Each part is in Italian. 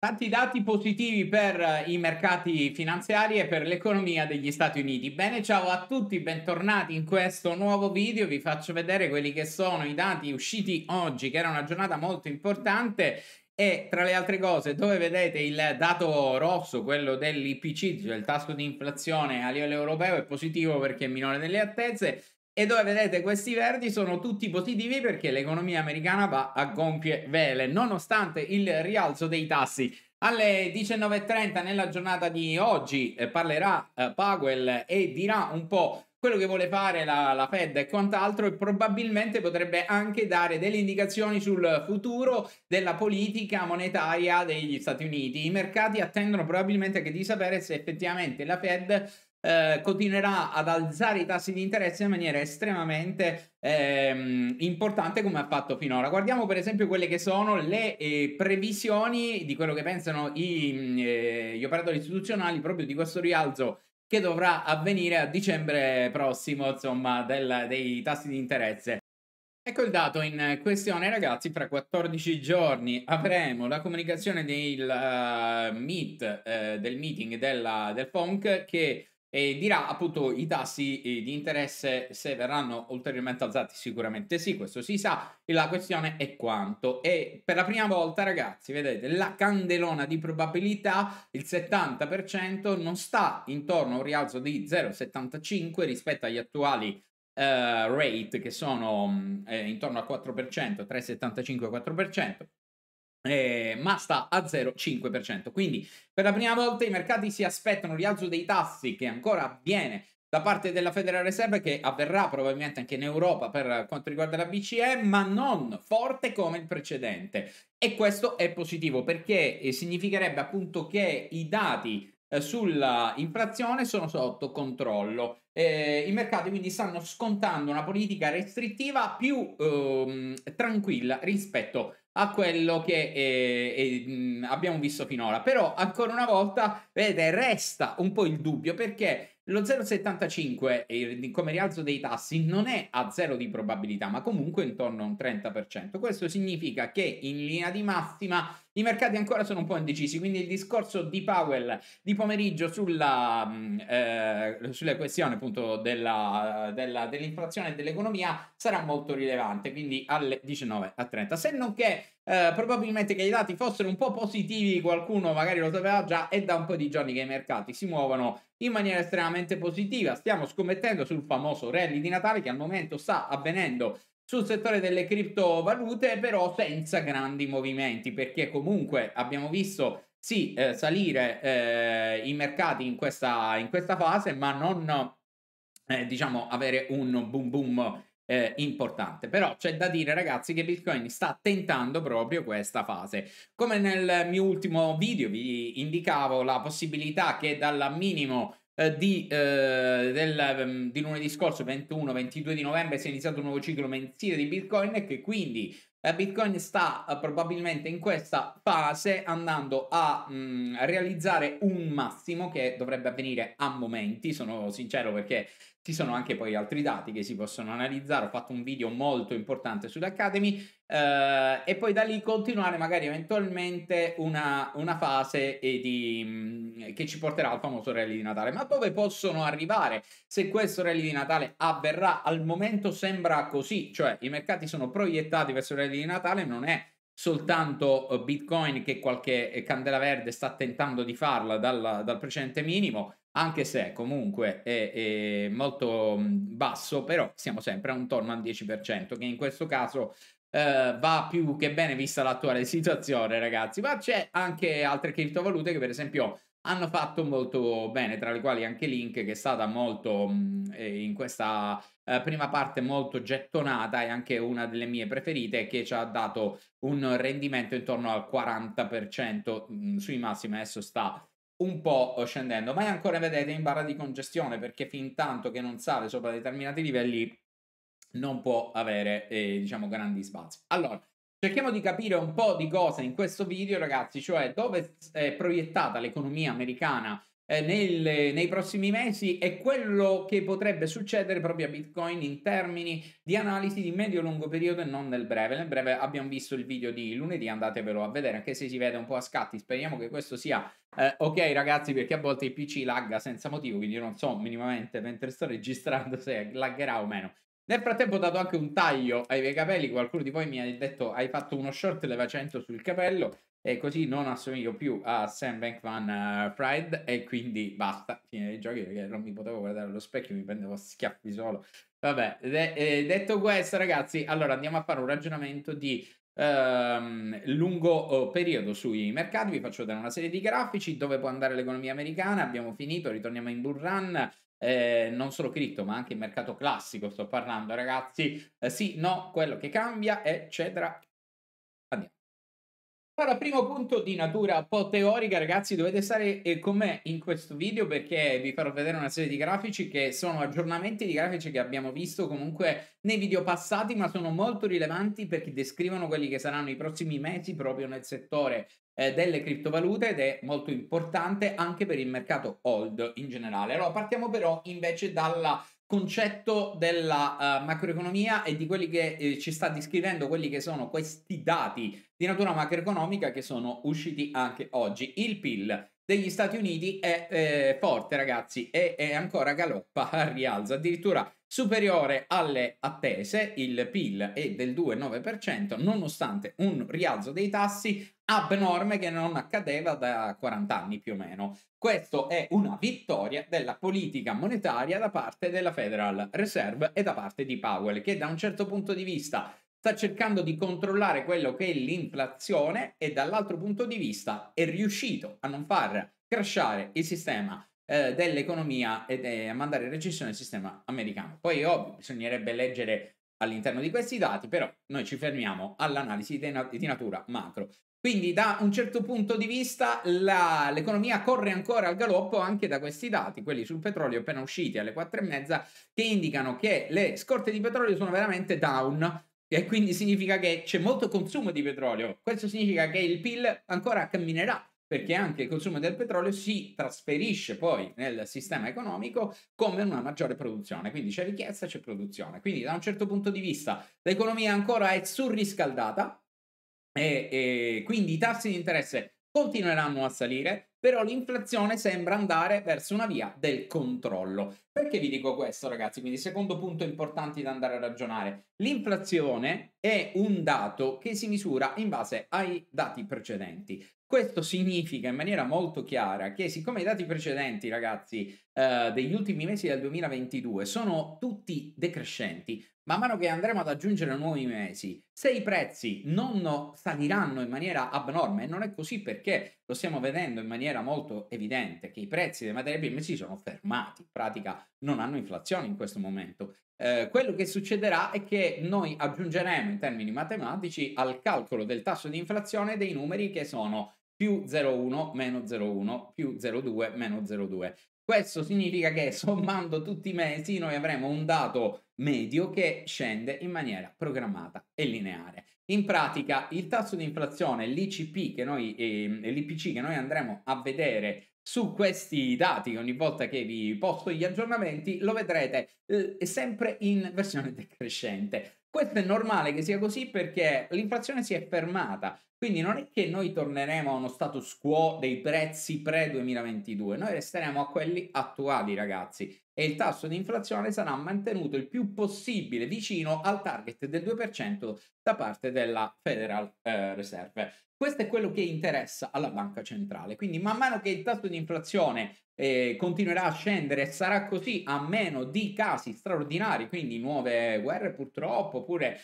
Tanti dati positivi per i mercati finanziari e per l'economia degli Stati Uniti. Bene, ciao a tutti, bentornati in questo nuovo video. Vi faccio vedere quelli che sono i dati usciti oggi, che era una giornata molto importante. E tra le altre cose, dove vedete il dato rosso, quello dell'IPC, cioè il tasso di inflazione a livello europeo, è positivo perché è minore delle attese. E dove vedete questi verdi sono tutti positivi perché l'economia americana va a gonfie vele, nonostante il rialzo dei tassi. Alle 19:30 nella giornata di oggi parlerà Powell e dirà un po' quello che vuole fare la Fed e quant'altro, e probabilmente potrebbe anche dare delle indicazioni sul futuro della politica monetaria degli Stati Uniti. I mercati attendono probabilmente anche di sapere se effettivamente la Fed continuerà ad alzare i tassi di interesse in maniera estremamente importante come ha fatto finora. Guardiamo per esempio quelle che sono le previsioni di quello che pensano gli operatori istituzionali proprio di questo rialzo che dovrà avvenire a dicembre prossimo, insomma, dei tassi di interesse. Ecco il dato in questione, ragazzi. Fra 14 giorni avremo la comunicazione del meeting del FOMC, che dirà appunto i tassi di interesse se verranno ulteriormente alzati. Sicuramente sì, questo si sa, e la questione è quanto. E per la prima volta, ragazzi, vedete la candelona di probabilità, il 70% non sta intorno a un rialzo di 0,75 rispetto agli attuali rate, che sono intorno al 4%, 3,75-4%, ma sta a 0,5%. Quindi per la prima volta i mercati si aspettano un rialzo dei tassi che ancora avviene da parte della Federal Reserve, che avverrà probabilmente anche in Europa per quanto riguarda la BCE, ma non forte come il precedente. E questo è positivo perché significherebbe appunto che i dati sulla inflazione sono sotto controllo. I mercati quindi stanno scontando una politica restrittiva più tranquilla rispetto a quello che abbiamo visto finora. Però ancora una volta, vedete, resta un po' il dubbio, perché lo 0,75 come rialzo dei tassi non è a zero di probabilità, ma comunque intorno a un 30%. Questo significa che in linea di massima i mercati ancora sono un po' indecisi, quindi il discorso di Powell di pomeriggio sulle questioni appunto dell'inflazione e dell'economia sarà molto rilevante, quindi alle 19:30. Se non che probabilmente che i dati fossero un po' positivi, qualcuno magari lo sapeva già, e da un po' di giorni che i mercati si muovono in maniera estremamente positiva. Stiamo scommettendo sul famoso rally di Natale, che al momento sta avvenendo sul settore delle criptovalute, però senza grandi movimenti, perché comunque abbiamo visto sì salire i mercati in questa fase, ma non diciamo avere un boom importante. Però c'è da dire, ragazzi, che Bitcoin sta tentando proprio questa fase. Come nel mio ultimo video vi indicavo la possibilità che dal minimo di lunedì scorso, 21-22 di novembre, si è iniziato un nuovo ciclo mensile di Bitcoin, e che quindi Bitcoin sta probabilmente in questa fase andando a realizzare un massimo che dovrebbe avvenire a momenti. Sono sincero perché ci sono anche poi altri dati che si possono analizzare. Ho fatto un video molto importante sull'Academy e poi da lì continuare magari eventualmente una fase che ci porterà al famoso rally di Natale. Ma dove possono arrivare se questo rally di Natale avverrà? Al momento sembra così, cioè i mercati sono proiettati verso il rally di Natale. Non è soltanto Bitcoin che qualche candela verde sta tentando di farla dal precedente minimo, anche se comunque è molto basso, però siamo sempre intorno al 10%, che in questo caso va più che bene vista l'attuale situazione, ragazzi. Ma c'è anche altre criptovalute che per esempio hanno fatto molto bene, tra le quali anche Link, che è stata molto in questa prima parte molto gettonata, e anche una delle mie preferite, che ci ha dato un rendimento intorno al 40% sui massimi. Adesso sta un po' scendendo, ma è ancora, vedete, in barra di congestione, perché fin tanto che non sale sopra determinati livelli non può avere diciamo grandi spazi. Allora, cerchiamo di capire un po' di cose in questo video, ragazzi, cioè dove è proiettata l'economia americana nei prossimi mesi e quello che potrebbe succedere proprio a Bitcoin in termini di analisi di medio-lungo periodo e non nel breve. Nel breve abbiamo visto il video di lunedì, andatevelo a vedere, anche se si vede un po' a scatti. Speriamo che questo sia ok, ragazzi, perché a volte il PC lagga senza motivo, quindi io non so minimamente mentre sto registrando se laggerà o meno. Nel frattempo ho dato anche un taglio ai miei capelli, qualcuno di voi mi ha detto hai fatto uno short levacento sul capello e così non assomiglio più a Sam Bankman Fried e quindi basta, fine dei giochi, perché non mi potevo guardare allo specchio, mi prendevo schiaffi solo. Vabbè, detto questo, ragazzi, allora andiamo a fare un ragionamento di lungo periodo sui mercati. Vi faccio vedere una serie di grafici dove può andare l'economia americana. Abbiamo finito, ritorniamo in bull run. Non solo cripto ma anche il mercato classico sto parlando, ragazzi, sì, no, quello che cambia, eccetera. Andiamo. Allora, primo punto di natura un po' teorica, ragazzi, dovete stare con me in questo video perché vi farò vedere una serie di grafici che sono aggiornamenti di grafici che abbiamo visto comunque nei video passati, ma sono molto rilevanti perché descrivono quelli che saranno i prossimi mesi proprio nel settore delle criptovalute ed è molto importante anche per il mercato hold in generale. Allora partiamo però invece dal concetto della macroeconomia e di quelli che ci sta descrivendo quelli che sono questi dati di natura macroeconomica che sono usciti anche oggi. Il PIL degli Stati Uniti è forte, ragazzi, e ancora galoppa al rialzo, addirittura superiore alle attese. Il PIL è del 2,9% nonostante un rialzo dei tassi abnorme che non accadeva da 40 anni più o meno. Questo è una vittoria della politica monetaria da parte della Federal Reserve e da parte di Powell, che da un certo punto di vista sta cercando di controllare quello che è l'inflazione e dall'altro punto di vista è riuscito a non far crashare il sistema dell'economia e a mandare in recessione il sistema americano. Poi ovvio, bisognerebbe leggere all'interno di questi dati, però noi ci fermiamo all'analisi di natura macro. Quindi da un certo punto di vista l'economia corre ancora al galoppo anche da questi dati, quelli sul petrolio appena usciti alle 4:30, che indicano che le scorte di petrolio sono veramente down e quindi significa che c'è molto consumo di petrolio. Questo significa che il PIL ancora camminerà, perché anche il consumo del petrolio si trasferisce poi nel sistema economico come una maggiore produzione, quindi c'è richiesta, c'è produzione. Quindi da un certo punto di vista l'economia ancora è surriscaldata, e quindi i tassi di interesse continueranno a salire, però l'inflazione sembra andare verso una via del controllo. Perché vi dico questo, ragazzi? Quindi secondo punto importante da andare a ragionare. L'inflazione è un dato che si misura in base ai dati precedenti. Questo significa in maniera molto chiara che siccome i dati precedenti, ragazzi, degli ultimi mesi del 2022 sono tutti decrescenti, man mano che andremo ad aggiungere nuovi mesi, se i prezzi non saliranno in maniera abnorme, e non è così perché lo stiamo vedendo in maniera molto evidente, che i prezzi delle materie prime si sono fermati, in pratica non hanno inflazione in questo momento. Quello che succederà è che noi aggiungeremo in termini matematici al calcolo del tasso di inflazione dei numeri che sono più 0,1 meno 0,1 più 0,2 meno 0,2. Questo significa che sommando tutti i mesi noi avremo un dato medio che scende in maniera programmata e lineare. In pratica il tasso di inflazione, l'ICP che noi, l'IPC che noi andremo a vedere su questi dati ogni volta che vi posto gli aggiornamenti, lo vedrete sempre in versione decrescente. Questo è normale che sia così perché l'inflazione si è fermata, quindi non è che noi torneremo a uno status quo dei prezzi pre-2022, noi resteremo a quelli attuali, ragazzi, e il tasso di inflazione sarà mantenuto il più possibile vicino al target del 2% da parte della Federal Reserve. Questo è quello che interessa alla banca centrale, quindi man mano che il tasso di inflazione continuerà a scendere, sarà così a meno di casi straordinari, quindi nuove guerre purtroppo, oppure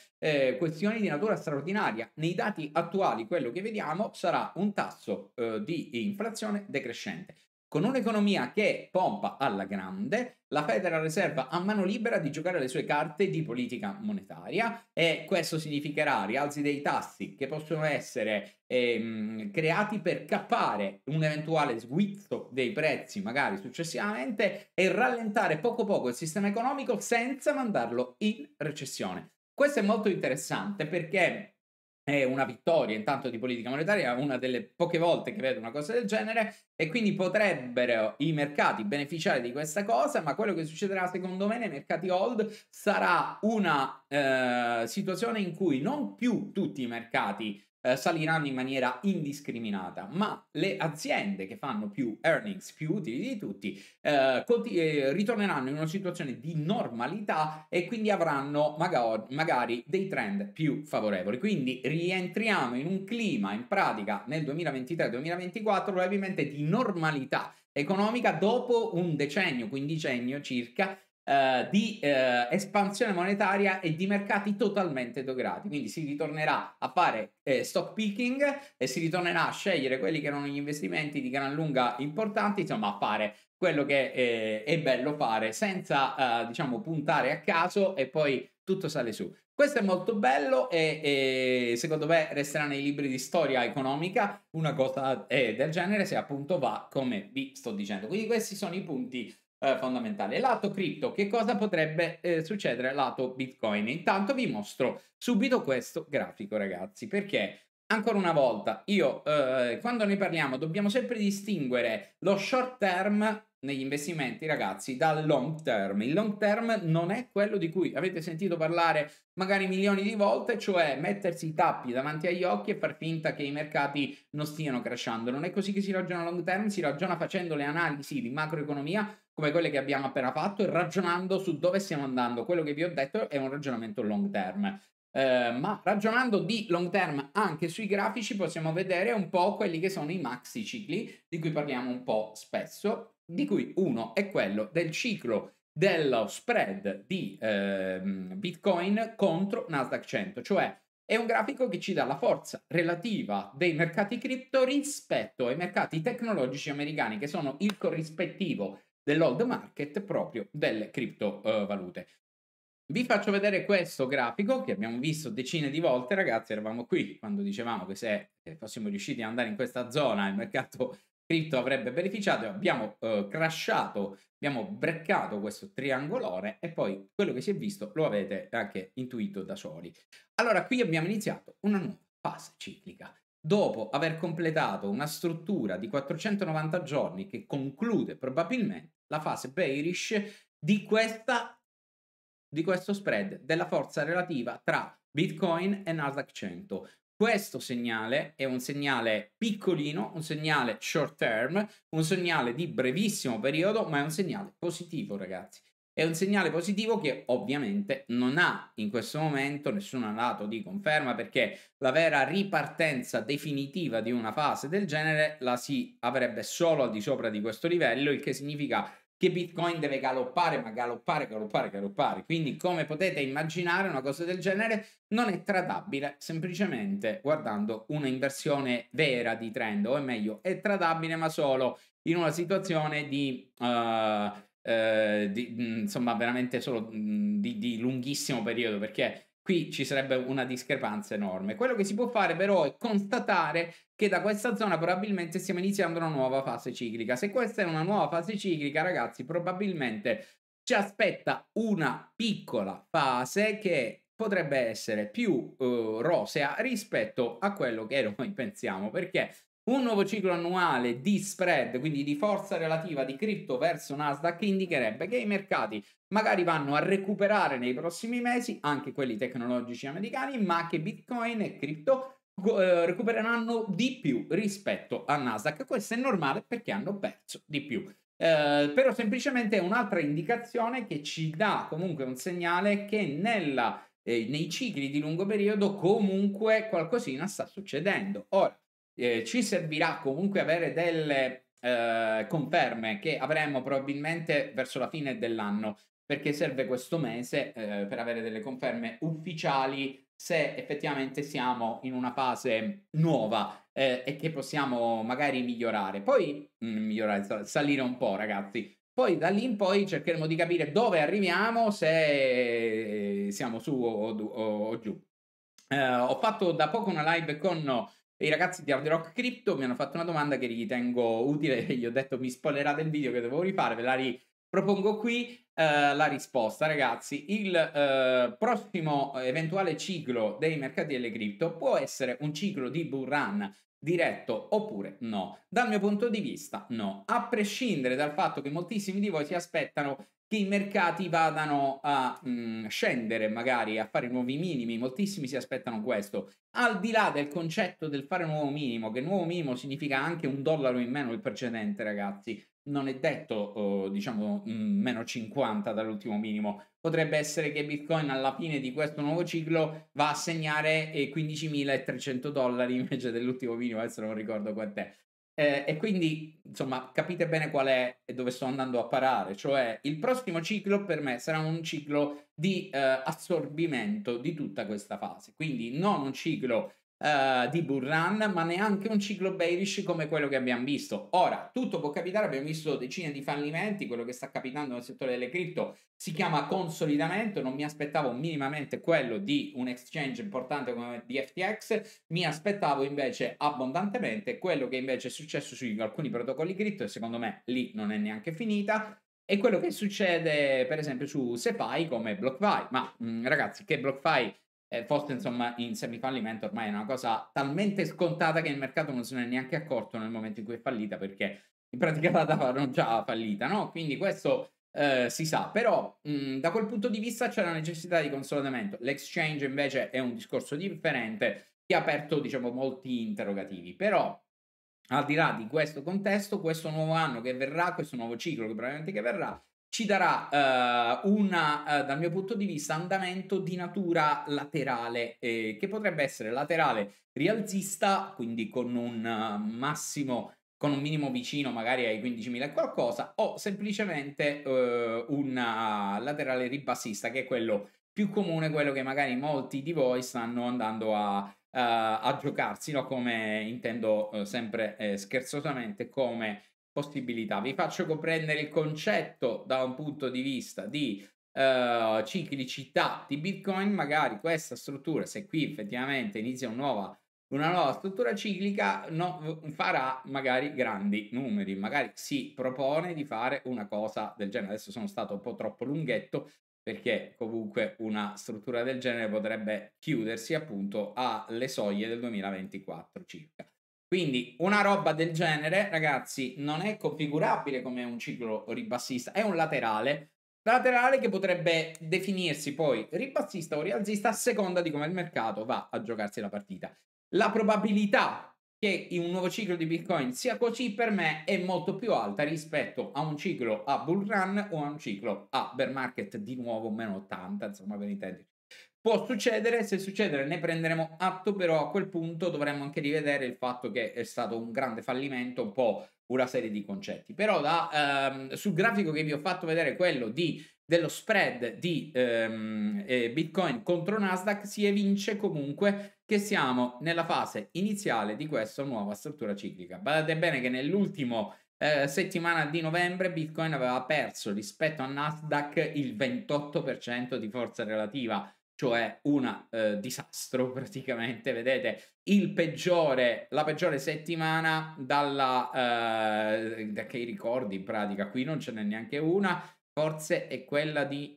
questioni di natura straordinaria. Nei dati attuali quello che vediamo sarà un tasso di inflazione decrescente. Con un'economia che pompa alla grande, la Federal Reserve ha mano libera di giocare le sue carte di politica monetaria e questo significherà rialzi dei tassi che possono essere creati per cappare un eventuale switch dei prezzi magari successivamente e rallentare poco poco il sistema economico senza mandarlo in recessione. Questo è molto interessante perché è una vittoria intanto di politica monetaria, una delle poche volte che vedo una cosa del genere, e quindi potrebbero i mercati beneficiare di questa cosa, ma quello che succederà secondo me nei mercati hold sarà una situazione in cui non più tutti i mercati saliranno in maniera indiscriminata, ma le aziende che fanno più earnings, più utili di tutti, ritorneranno in una situazione di normalità e quindi avranno magari dei trend più favorevoli. Quindi rientriamo in un clima, in pratica, nel 2023-2024 probabilmente di normalità economica dopo un decennio, quindicennio circa, di espansione monetaria e di mercati totalmente dograti. Quindi si ritornerà a fare stock picking e si ritornerà a scegliere quelli che erano gli investimenti di gran lunga importanti, insomma a fare quello che è bello fare senza diciamo puntare a caso e poi tutto sale su. Questo è molto bello e secondo me resterà nei libri di storia economica una cosa del genere, se appunto va come vi sto dicendo. Quindi questi sono i punti fondamentale. Lato cripto, che cosa potrebbe succedere lato Bitcoin? Intanto vi mostro subito questo grafico, ragazzi, perché ancora una volta io quando ne parliamo dobbiamo sempre distinguere lo short term negli investimenti, ragazzi, dal long term. Il long term non è quello di cui avete sentito parlare magari milioni di volte, cioè mettersi i tappi davanti agli occhi e far finta che i mercati non stiano crashando. Non è così che si ragiona long term, si ragiona facendo le analisi di macroeconomia come quelle che abbiamo appena fatto e ragionando su dove stiamo andando. Quello che vi ho detto è un ragionamento long term. Ma ragionando di long term anche sui grafici possiamo vedere un po' quelli che sono i maxi cicli di cui parliamo un po' spesso, di cui uno è quello del ciclo dello spread di Bitcoin contro Nasdaq 100, cioè è un grafico che ci dà la forza relativa dei mercati cripto rispetto ai mercati tecnologici americani, che sono il corrispettivo dell'old market proprio delle criptovalute. Vi faccio vedere questo grafico che abbiamo visto decine di volte, ragazzi, eravamo qui quando dicevamo che se fossimo riusciti ad andare in questa zona il mercato cripto avrebbe beneficiato, abbiamo crashato, abbiamo breccato questo triangolone e poi quello che si è visto lo avete anche intuito da soli. Allora qui abbiamo iniziato una nuova fase ciclica. Dopo aver completato una struttura di 490 giorni che conclude probabilmente la fase bearish di questo spread, della forza relativa tra Bitcoin e Nasdaq 100. Questo segnale è un segnale piccolino, un segnale short term, un segnale di brevissimo periodo, ma è un segnale positivo, ragazzi. È un segnale positivo che ovviamente non ha in questo momento nessun lato di conferma, perché la vera ripartenza definitiva di una fase del genere la si avrebbe solo al di sopra di questo livello, il che significa che Bitcoin deve galoppare, ma galoppare. Quindi, come potete immaginare, una cosa del genere non è tradabile semplicemente guardando una inversione vera di trend, o è meglio, è tradabile ma solo in una situazione di lunghissimo periodo, perché qui ci sarebbe una discrepanza enorme. Quello che si può fare però è constatare che da questa zona probabilmente stiamo iniziando una nuova fase ciclica. Se questa è una nuova fase ciclica, ragazzi, probabilmente ci aspetta una piccola fase che potrebbe essere più rosea rispetto a quello che noi pensiamo, perché un nuovo ciclo annuale di spread, quindi di forza relativa di cripto verso Nasdaq, indicherebbe che i mercati magari vanno a recuperare nei prossimi mesi, anche quelli tecnologici americani, ma che Bitcoin e cripto recupereranno di più rispetto a Nasdaq. Questo è normale perché hanno perso di più. Però semplicemente è un'altra indicazione che ci dà comunque un segnale che nei cicli di lungo periodo comunque qualcosina sta succedendo. Ora, ci servirà comunque avere delle conferme che avremo probabilmente verso la fine dell'anno, perché serve questo mese per avere delle conferme ufficiali se effettivamente siamo in una fase nuova e che possiamo magari migliorare, poi salire un po', ragazzi. Poi da lì in poi cercheremo di capire dove arriviamo, se siamo su o giù. Ho fatto da poco una live con i ragazzi di Hard Rock Crypto, mi hanno fatto una domanda che ritengo utile, gli ho detto mi spoilerate il video che devo rifare, ve la Propongo qui la risposta, ragazzi. Il prossimo eventuale ciclo dei mercati delle cripto può essere un ciclo di bull run diretto oppure no? Dal mio punto di vista no, a prescindere dal fatto che moltissimi di voi si aspettano che i mercati vadano a scendere, magari a fare nuovi minimi. Moltissimi si aspettano questo, al di là del concetto del fare nuovo minimo, che nuovo minimo significa anche $1 in meno del precedente, ragazzi. Non è detto diciamo meno 50 dall'ultimo minimo. Potrebbe essere che Bitcoin alla fine di questo nuovo ciclo va a segnare $15.300 invece dell'ultimo minimo, adesso non ricordo quant'è. E quindi, insomma, capite bene qual è e dove sto andando a parare, cioè il prossimo ciclo per me sarà un ciclo di assorbimento di tutta questa fase, quindi non un ciclo di bull run, ma neanche un ciclo bearish come quello che abbiamo visto. Ora, tutto può capitare, abbiamo visto decine di fallimenti, quello che sta capitando nel settore delle cripto si chiama consolidamento, non mi aspettavo minimamente quello di un exchange importante come di FTX, mi aspettavo invece abbondantemente quello che invece è successo su alcuni protocolli cripto e secondo me lì non è neanche finita. E quello che succede per esempio su SeFi come BlockFi, ma ragazzi, che BlockFi fosse insomma in semifallimento ormai è una cosa talmente scontata che il mercato non se ne è neanche accorto nel momento in cui è fallita, perché in pratica la davano già fallita, no? Quindi questo si sa, però da quel punto di vista c'è la necessità di consolidamento. L'exchange invece è un discorso differente che ha aperto, diciamo, molti interrogativi. Però al di là di questo contesto, questo nuovo anno che verrà, questo nuovo ciclo che probabilmente che verrà, ci darà dal mio punto di vista, andamento di natura laterale, che potrebbe essere laterale rialzista, quindi con un massimo, con un minimo vicino magari ai 15.000 qualcosa, o semplicemente un laterale ribassista, che è quello più comune, quello che magari molti di voi stanno andando a giocarsi, no? Come intendo sempre scherzosamente come possibilità. Vi faccio comprendere il concetto da un punto di vista di ciclicità di Bitcoin. Magari questa struttura, se qui effettivamente inizia una nuova struttura ciclica, no, farà magari grandi numeri, magari si propone di fare una cosa del genere. Adesso sono stato un po' troppo lunghetto, perché comunque una struttura del genere potrebbe chiudersi appunto alle soglie del 2024 circa. Quindi una roba del genere, ragazzi, non è configurabile come un ciclo ribassista, è un laterale che potrebbe definirsi poi ribassista o rialzista a seconda di come il mercato va a giocarsi la partita. La probabilità che in un nuovo ciclo di Bitcoin sia così per me è molto più alta rispetto a un ciclo a bull run o a un ciclo a bear market di nuovo meno 80, insomma, per intenderci. Può succedere, se succedere ne prenderemo atto, però a quel punto dovremmo anche rivedere il fatto che è stato un grande fallimento, un po' una serie di concetti. Però sul grafico che vi ho fatto vedere, quello dello spread di Bitcoin contro Nasdaq, si evince comunque che siamo nella fase iniziale di questa nuova struttura ciclica. Badate bene che nell'ultimo settimana di novembre Bitcoin aveva perso rispetto a Nasdaq il 28% di forza relativa, cioè un disastro praticamente. Vedete, la peggiore settimana da che ricordi in pratica, qui non ce n'è neanche una, forse è quella di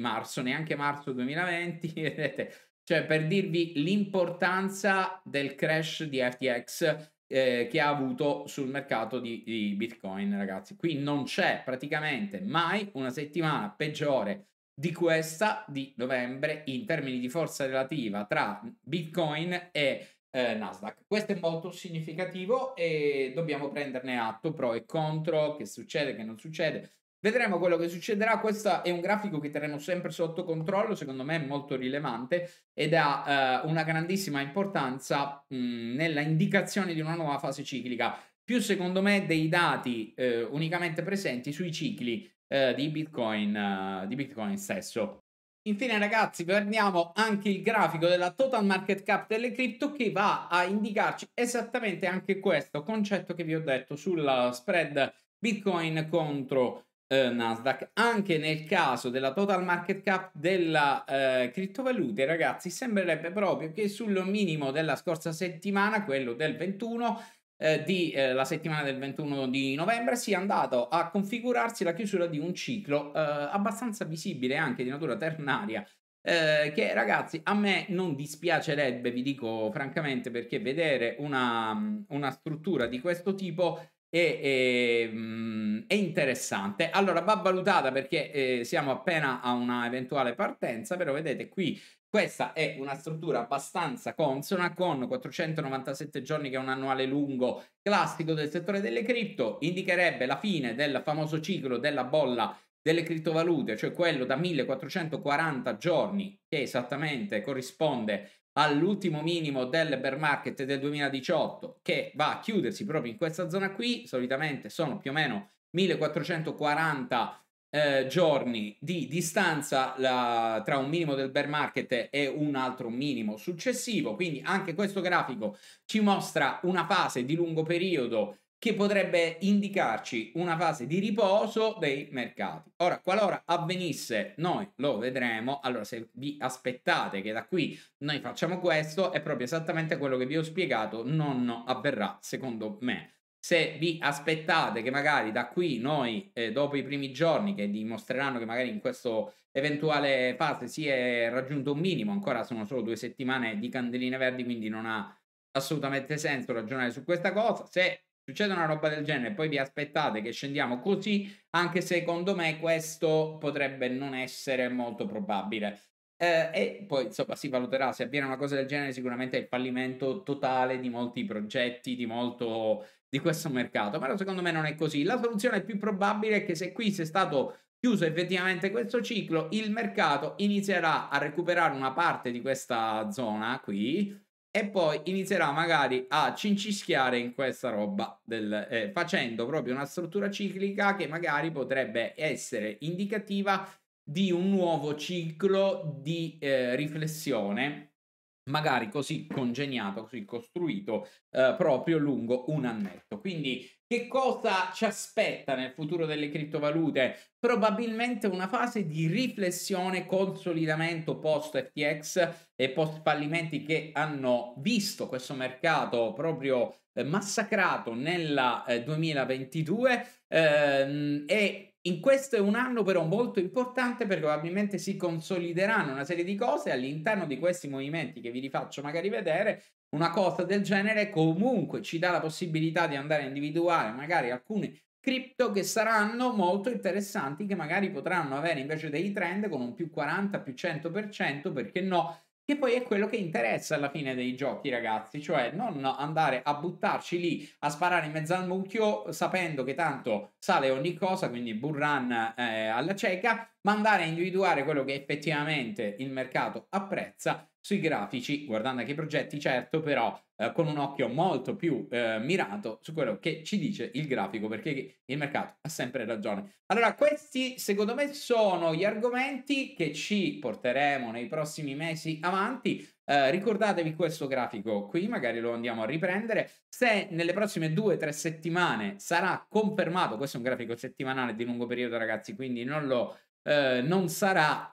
marzo, neanche marzo 2020, vedete, cioè per dirvi l'importanza del crash di FTX che ha avuto sul mercato di Bitcoin, ragazzi. Qui non c'è praticamente mai una settimana peggiore di questa di novembre in termini di forza relativa tra Bitcoin e Nasdaq. Questo è molto significativo e dobbiamo prenderne atto, pro e contro, che succede, che non succede. Vedremo quello che succederà. Questo è un grafico che terremo sempre sotto controllo, secondo me è molto rilevante ed ha una grandissima importanza nella indicazione di una nuova fase ciclica, più secondo me dei dati unicamente presenti sui cicli di Bitcoin stesso. Infine, ragazzi, prendiamo anche il grafico della total market cap delle cripto, che va a indicarci esattamente anche questo concetto che vi ho detto sul spread Bitcoin contro Nasdaq. Anche nel caso della total market cap della criptovalute, ragazzi, sembrerebbe proprio che sul minimo della scorsa settimana, quello del 21, la settimana del 21 di novembre si è andato a configurarsi la chiusura di un ciclo abbastanza visibile, anche di natura ternaria, che ragazzi a me non dispiacerebbe, vi dico francamente, perché vedere una struttura di questo tipo è interessante. Allora va valutata, perché siamo appena a una eventuale partenza, però vedete qui questa è una struttura abbastanza consona, con 497 giorni, che è un annuale lungo classico del settore delle cripto, indicherebbe la fine del famoso ciclo della bolla delle criptovalute, cioè quello da 1440 giorni, che esattamente corrisponde all'ultimo minimo del bear market del 2018, che va a chiudersi proprio in questa zona qui. Solitamente sono più o meno 1440 giorni di distanza tra un minimo del bear market e un altro minimo successivo, quindi anche questo grafico ci mostra una fase di lungo periodo che potrebbe indicarci una fase di riposo dei mercati. Ora, qualora avvenisse, noi lo vedremo. Allora, se vi aspettate che da qui noi facciamo questo, è proprio esattamente quello che vi ho spiegato, non avverrà, secondo me. Se vi aspettate che magari da qui noi, dopo i primi giorni che dimostreranno che magari in questa eventuale fase si è raggiunto un minimo, ancora sono solo 2 settimane di candeline verdi, quindi non ha assolutamente senso ragionare su questa cosa. Se succede una roba del genere e poi vi aspettate che scendiamo così, anche secondo me questo potrebbe non essere molto probabile. E poi insomma si valuterà, se avviene una cosa del genere sicuramente è il fallimento totale di molti progetti, di questo mercato, però secondo me non è così. La soluzione più probabile è che se qui sia stato chiuso effettivamente questo ciclo, il mercato inizierà a recuperare una parte di questa zona qui e poi inizierà magari a cincischiare in questa roba facendo proprio una struttura ciclica che magari potrebbe essere indicativa di un nuovo ciclo di riflessione, magari così congegnato, così costruito, proprio lungo un annetto. Quindi che cosa ci aspetta nel futuro delle criptovalute? Probabilmente una fase di riflessione, consolidamento post FTX e post fallimenti che hanno visto questo mercato proprio massacrato nel 2022, e in questo è un anno però molto importante, perché probabilmente si consolideranno una serie di cose all'interno di questi movimenti che vi rifaccio magari vedere. Una cosa del genere comunque ci dà la possibilità di andare a individuare magari alcune cripto che saranno molto interessanti, che magari potranno avere invece dei trend con un più 40, più 100%, perché no? Che poi è quello che interessa alla fine dei giochi, ragazzi, cioè non andare a buttarci lì a sparare in mezzo al mucchio sapendo che tanto sale ogni cosa, quindi bull run alla cieca, ma andare a individuare quello che effettivamente il mercato apprezza sui grafici, guardando anche i progetti, certo, però con un occhio molto più mirato su quello che ci dice il grafico, perché il mercato ha sempre ragione. Allora, questi secondo me sono gli argomenti che ci porteremo nei prossimi mesi avanti. Ricordatevi questo grafico qui, magari lo andiamo a riprendere. Se nelle prossime 2-3 settimane sarà confermato, questo è un grafico settimanale di lungo periodo, ragazzi, quindi non sarà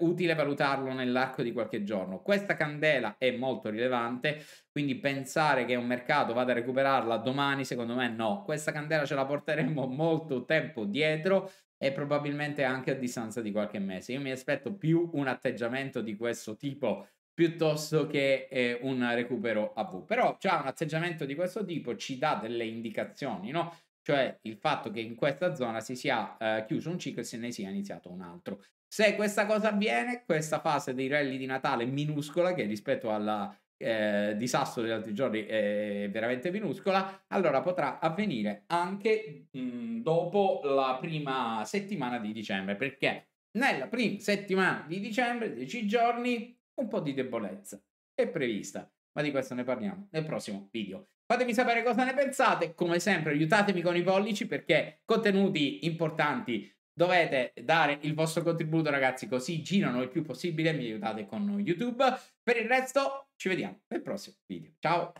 utile valutarlo nell'arco di qualche giorno. Questa candela è molto rilevante, quindi pensare che un mercato vada a recuperarla domani, secondo me no. Questa candela ce la porteremo molto tempo dietro e probabilmente anche a distanza di qualche mese. Io mi aspetto più un atteggiamento di questo tipo piuttosto che un recupero AV, però già un atteggiamento di questo tipo ci dà delle indicazioni, no? Cioè il fatto che in questa zona si sia chiuso un ciclo e se ne sia iniziato un altro. Se questa cosa avviene, questa fase dei rally di Natale minuscola, che rispetto al disastro degli altri giorni è veramente minuscola, allora potrà avvenire anche dopo la prima settimana di dicembre, perché nella prima settimana di dicembre, 10 giorni, un po' di debolezza è prevista, ma di questo ne parliamo nel prossimo video. Fatemi sapere cosa ne pensate, come sempre aiutatemi con i pollici, perché contenuti importanti dovete dare il vostro contributo, ragazzi, così girano il più possibile e mi aiutate con YouTube. Per il resto ci vediamo nel prossimo video. Ciao!